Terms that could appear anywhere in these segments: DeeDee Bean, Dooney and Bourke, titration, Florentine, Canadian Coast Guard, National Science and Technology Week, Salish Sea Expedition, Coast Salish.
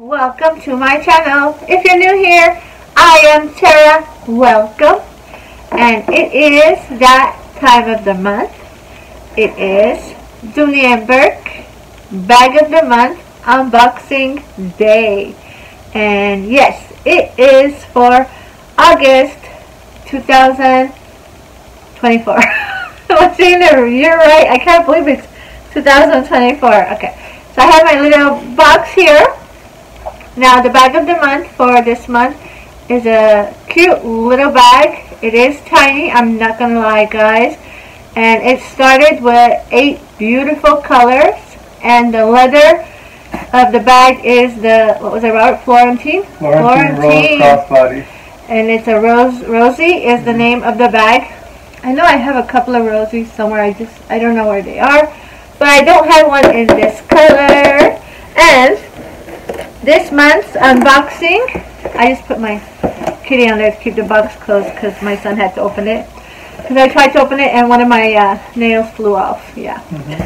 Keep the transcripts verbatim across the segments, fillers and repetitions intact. Welcome to my channel. If you're new here, I am Tara. Welcome. And it is that time of the month. It is Dooney and Bourke Bag of the Month Unboxing Day. And yes, it is for August two thousand twenty-four. I'm saying that you're right. I can't believe it's two thousand twenty-four. Okay. So I have my little box here. Now the bag of the month for this month is a cute little bag. It is tiny, I'm not going to lie guys. And it started with eight beautiful colors. And the leather of the bag is the, what was it, Robert? Florentine? Florentine, Florentine. Rose crossbody. And it's a rose, Rosie is the name of the bag. I know I have a couple of Rosies somewhere, I just, I don't know where they are. But I don't have one in this color. And this month's unboxing, I just put my kitty on there to keep the box closed because my son had to open it. Because I tried to open it and one of my uh, nails flew off. Yeah. Mm-hmm.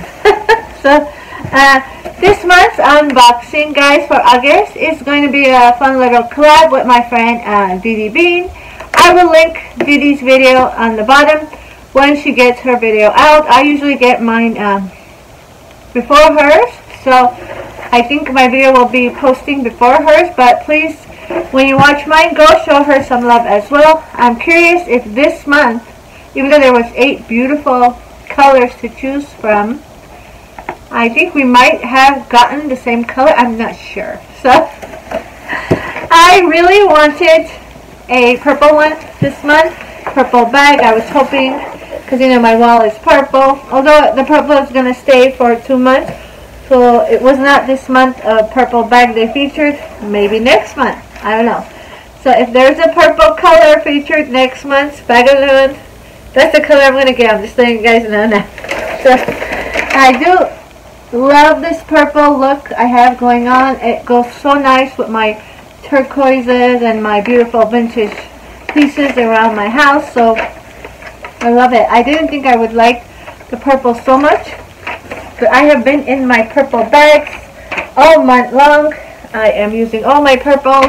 So uh, this month's unboxing, guys, for August is going to be a fun little collab with my friend uh, DeeDee Bean. I will link DeeDee's video on the bottom when she gets her video out. I usually get mine um, before hers, so I think my video will be posting before hers, but please, when you watch mine, go show her some love as well. I'm curious if this month, even though there was eight beautiful colors to choose from, I think we might have gotten the same color. I'm not sure. So, I really wanted a purple one this month, purple bag. I was hoping, because you know my wall is purple, although the purple is going to stay for two months. So it was not this month a purple bag they featured, maybe next month, I don't know. So if there's a purple color featured next month's bag of the month, that's the color I'm going to get. I'm just letting you guys know now. So I do love this purple look I have going on. It goes so nice with my turquoises and my beautiful vintage pieces around my house. So I love it. I didn't think I would like the purple so much. But I have been in my purple bags all month long. I am using all my purples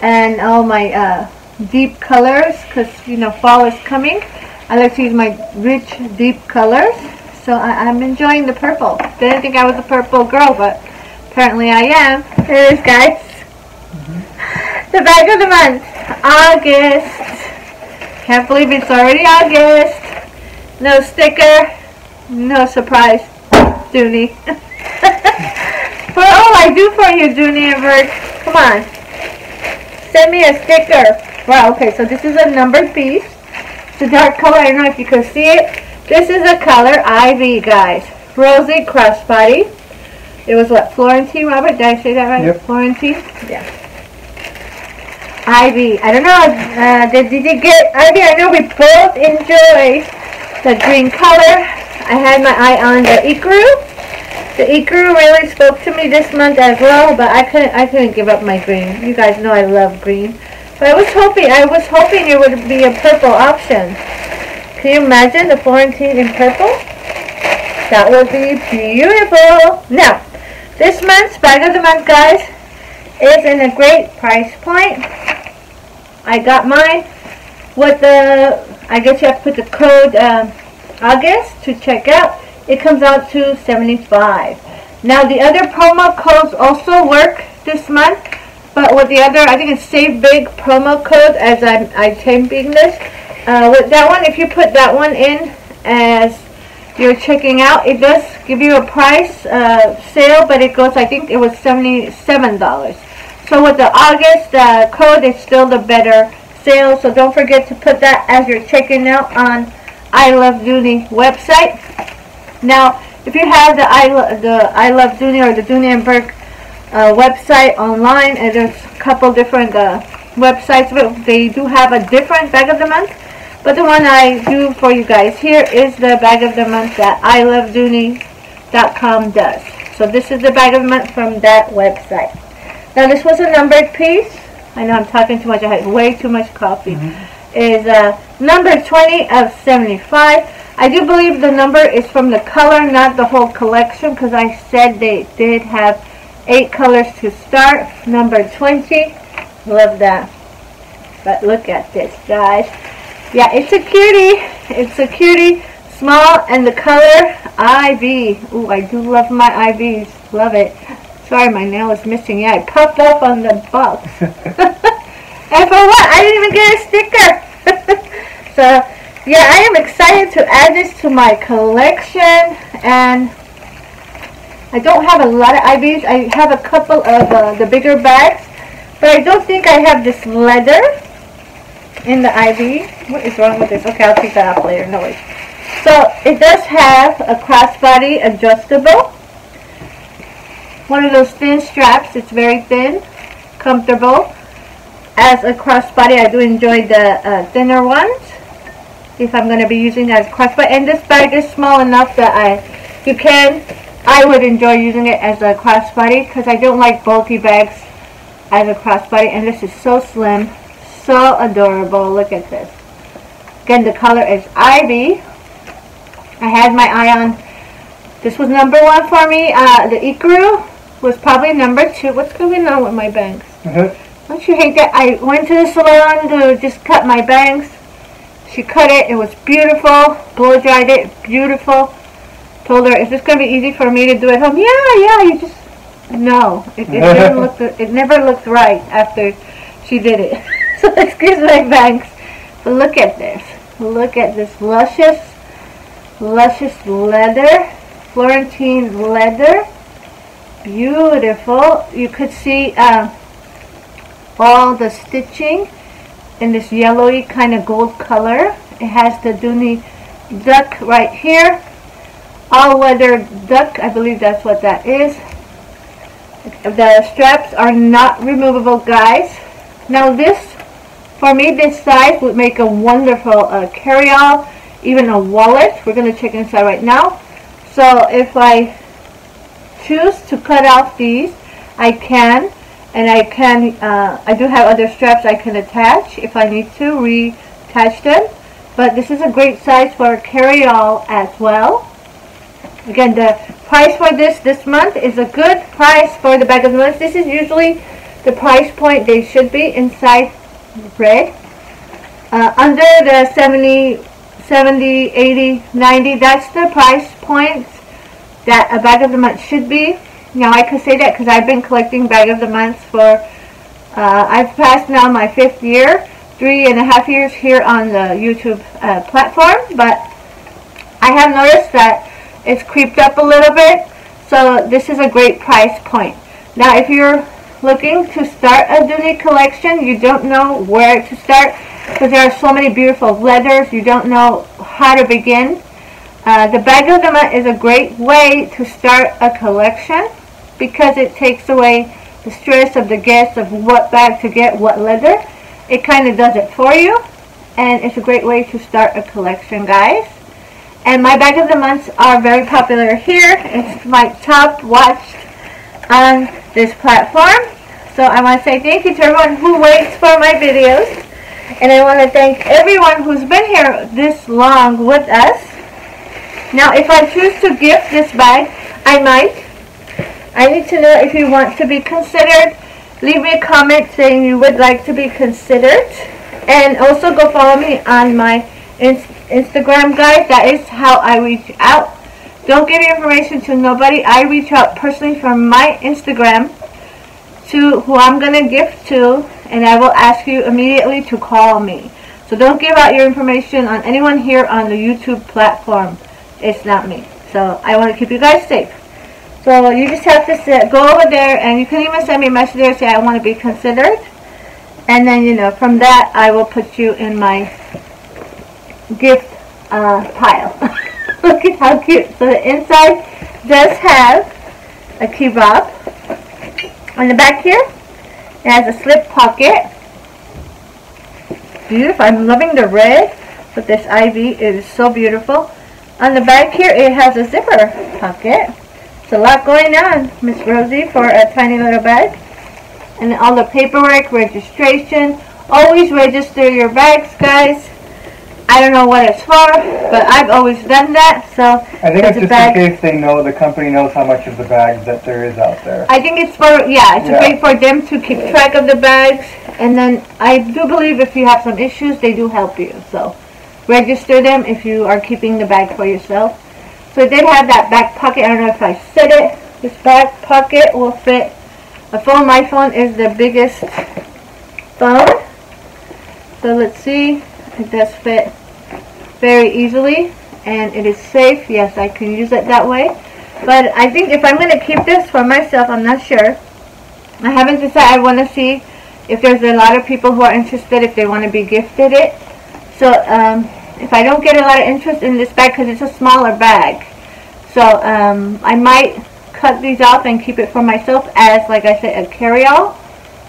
and all my uh, deep colors because, you know, fall is coming. I like to use my rich, deep colors. So I I'm enjoying the purple. Didn't think I was a purple girl, but apparently I am. Here it is, guys. Mm-hmm. The bag of the month. August. Can't believe it's already August. No sticker. No surprise. Dooney. For all I do for you, Dooney and Bourke, come on, send me a sticker. Wow, okay, so this is a numbered piece. It's a dark color, I don't know if you can see it. This is a color Ivy, guys. Rosy crossbody. It was what, Florentine, Robert? Did I say that right? Yep. Florentine? Yeah. Ivy. I don't know, uh, did, did you get Ivy? I know we both enjoy the green color. I had my eye on the Ecru. The Ecru really spoke to me this month as well, but I couldn't I couldn't give up my green. You guys know I love green. But I was hoping I was hoping it would be a purple option. Can you imagine the Florentine in purple? That would be beautiful. Now, this month's bag of the month, guys, is in a great price point. I got mine with the, I guess you have to put the code um, August to check out. It comes out to seventy-five. Now the other promo codes also work this month, but with the other, I think it's Save Big promo code as I'm I taping this. Uh, with that one, if you put that one in as you're checking out, it does give you a price uh, sale, but it goes, I think it was seventy-seven dollars. So with the August uh, code, it's still the better sale. So don't forget to put that as you're checking out on I Love Dooney website. Now, if you have the I, Lo the I Love Dooney or the Dooney and Bourke uh, website online, and there's a couple different uh, websites, but they do have a different bag of the month. But the one I do for you guys here is the bag of the month that I Love Dooney dot com does. So this is the bag of the month from that website. Now this was a numbered piece. I know I'm talking too much. I had way too much coffee. Mm-hmm. Is uh, number twenty of seventy-five. I do believe the number is from the color, not the whole collection, because I said they did have Eight colors to start, number twenty. Love that. But look at this, guys. Yeah, it's a cutie. It's a cutie. Small, and the color I V. Ooh, I do love my I Vs. Love it. Sorry, my nail is missing. Yeah, I popped up on the box. And for what? I didn't even get a sticker. So, yeah, I am excited to add this to my collection. And I don't have a lot of I Vs. I have a couple of uh, the bigger bags. But I don't think I have this leather in the I V. What is wrong with this? Okay, I'll take that off later. No worries. So it does have a crossbody adjustable. One of those thin straps. It's very thin. Comfortable. As a crossbody, I do enjoy the uh, thinner ones. If I'm going to be using that as crossbody. And this bag is small enough that I, you can, I would enjoy using it as a crossbody. Because I don't like bulky bags as a crossbody, and this is so slim, so adorable. Look at this. Again, the color is Ivy. I had my eye on this. Was number one for me. Uh, the Ikaru was probably number two. What's going on with my bangs? Mm-hmm. Don't you hate that? I went to the salon to just cut my bangs. She cut it. It was beautiful. Blow dried it. Beautiful. Told her, is this going to be easy for me to do at home? Yeah, yeah. You just No, it, it didn't look. It never looked right after she did it. So excuse my bangs. But look at this. Look at this luscious, luscious leather, Florentine leather. Beautiful. You could see uh, all the stitching in this yellowy kind of gold color. It has the Dooney duck right here. All-weather duck. I believe that's what that is. The straps are not removable, guys. Now this, for me, this size would make a wonderful uh, carry-all, even a wallet. We're going to check inside right now. So if I choose to cut off these, I can, and I can, uh, I do have other straps I can attach if I need to reattach them. But this is a great size for a carry-all as well. Again, the price for this this month is a good price for the bag of months. This is usually the price point they should be inside red. Uh, under the seventy, eighty, ninety, that's the price point that a bag of the month should be. Now I could say that because I've been collecting bag of the months for, uh, I've passed now my fifth year, three and a half years here on the YouTube uh, platform, but I have noticed that it's creeped up a little bit, so this is a great price point. Now if you're looking to start a Dooney collection, you don't know where to start because there are so many beautiful leathers, you don't know how to begin. Uh, the bag of the month is a great way to start a collection because it takes away the stress of the guess of what bag to get, what leather. It kind of does it for you, and it's a great way to start a collection, guys. And my bag of the months are very popular here. It's my top watched on this platform. So I want to say thank you to everyone who waits for my videos. And I want to thank everyone who's been here this long with us. Now if I choose to gift this bag, I might. I need to know if you want to be considered. Leave me a comment saying you would like to be considered. And also go follow me on my Instagram. Instagram, guys. That is how I reach out. Don't give your information to nobody. I reach out personally from my Instagram to who I'm going to gift to, and I will ask you immediately to call me. So don't give out your information on anyone here on the YouTube platform. It's not me. So I want to keep you guys safe. So you just have to sit, go over there, and you can even send me a message there, say I want to be considered. And then, you know, from that I will put you in my gift uh, pile. Look at how cute. So the inside does have a kebab. On the back here, it has a slip pocket. Beautiful. I'm loving the red, but this ivy, it is so beautiful. On the back here, it has a zipper pocket. It's a lot going on, Miss Rosie, for a tiny little bag. And all the paperwork, registration. Always register your bags, guys. I don't know what it's for, but I've always done that, so... I think it's just in case they know, the company knows how much of the bags that there is out there. I think it's for, yeah, it's yeah. a way for them to keep track of the bags, and then I do believe if you have some issues, they do help you, so... Register them if you are keeping the bag for yourself. So it did have that back pocket. I don't know if I said it. This back pocket will fit a phone. My phone is the biggest phone. So let's see. It does fit very easily. And it is safe. Yes, I can use it that way. But I think if I'm going to keep this for myself, I'm not sure. I haven't decided. I want to see if there's a lot of people who are interested, if they want to be gifted it. So um, if I don't get a lot of interest in this bag, because it's a smaller bag, so um, I might cut these off and keep it for myself as, like I said, a carry-all.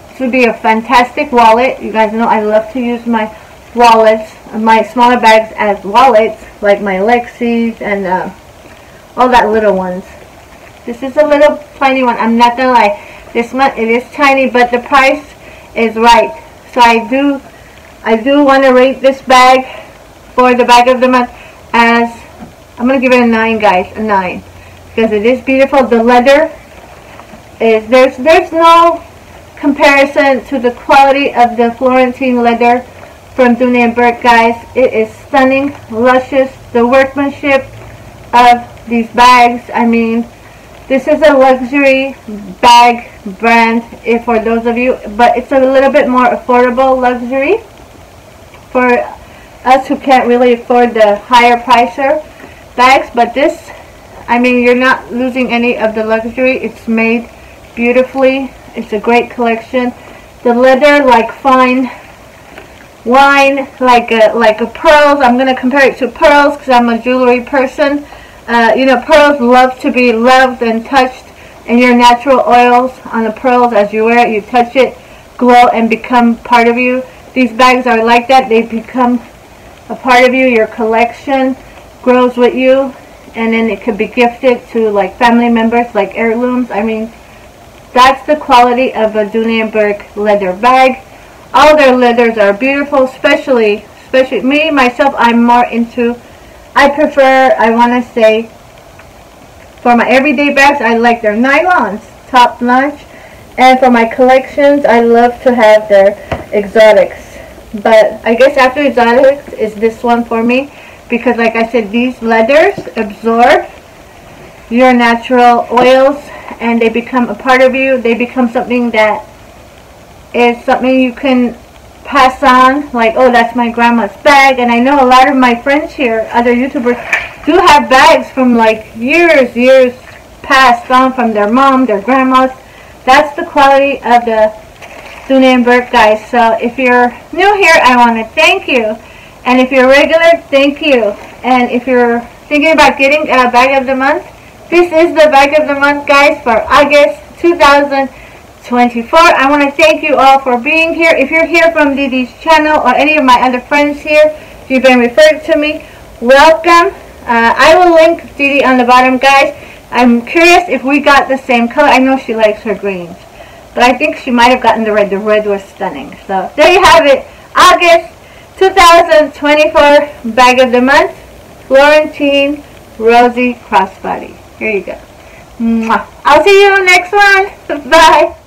This would be a fantastic wallet. You guys know I love to use my wallets, my smaller bags as wallets, like my Lexis and uh, all that little ones. This is a little tiny one. I'm not gonna lie. This one, it is tiny, but the price is right. So I do. I do want to rate this bag for the bag of the month as, I'm going to give it a nine, guys, a nine, because it is beautiful. The leather is, there's, there's no comparison to the quality of the Florentine leather from Dooney and Bourke, guys. It is stunning, luscious, the workmanship of these bags. I mean, this is a luxury bag brand if for those of you, but it's a little bit more affordable luxury for us who can't really afford the higher pricer bags. But this, I mean, you're not losing any of the luxury. It's made beautifully. It's a great collection. The leather, like fine wine, like a, like a pearls. I'm going to compare it to pearls because I'm a jewelry person. Uh, you know, pearls love to be loved and touched, and your natural oils on the pearls, as you wear it, you touch it, glow and become part of you. These bags are like that. They become a part of you. Your collection grows with you, and then it could be gifted to like family members, like heirlooms. I mean, that's the quality of a Dooney and Bourke leather bag. All their leathers are beautiful, especially, especially me, myself, I'm more into, I prefer, I want to say, for my everyday bags, I like their nylons, top notch. And for my collections, I love to have their exotics. But I guess after exotics is this one for me, because like I said, these leathers absorb your natural oils and they become a part of you. They become something that is something you can pass on, like, oh, that's my grandma's bag. And I know a lot of my friends here, other YouTubers, do have bags from like years years passed on from their mom, their grandmas. That's the quality of the Dooney and Bourke, guys. So if you're new here, I want to thank you. And if you're regular, thank you. And if you're thinking about getting a bag of the month, this is the bag of the month, guys, for August two thousand twenty-four. I want to thank you all for being here. If you're here from DeeDee's channel or any of my other friends here, if you've been referred to me, welcome. Uh, I will link DeeDee on the bottom, guys. I'm curious if we got the same color. I know she likes her greens, but I think she might have gotten the red. The red was stunning. So there you have it. August two thousand twenty-four bag of the month, Florentine Rosy Crossbody. Here you go. Mwah. I'll see you next one. Bye.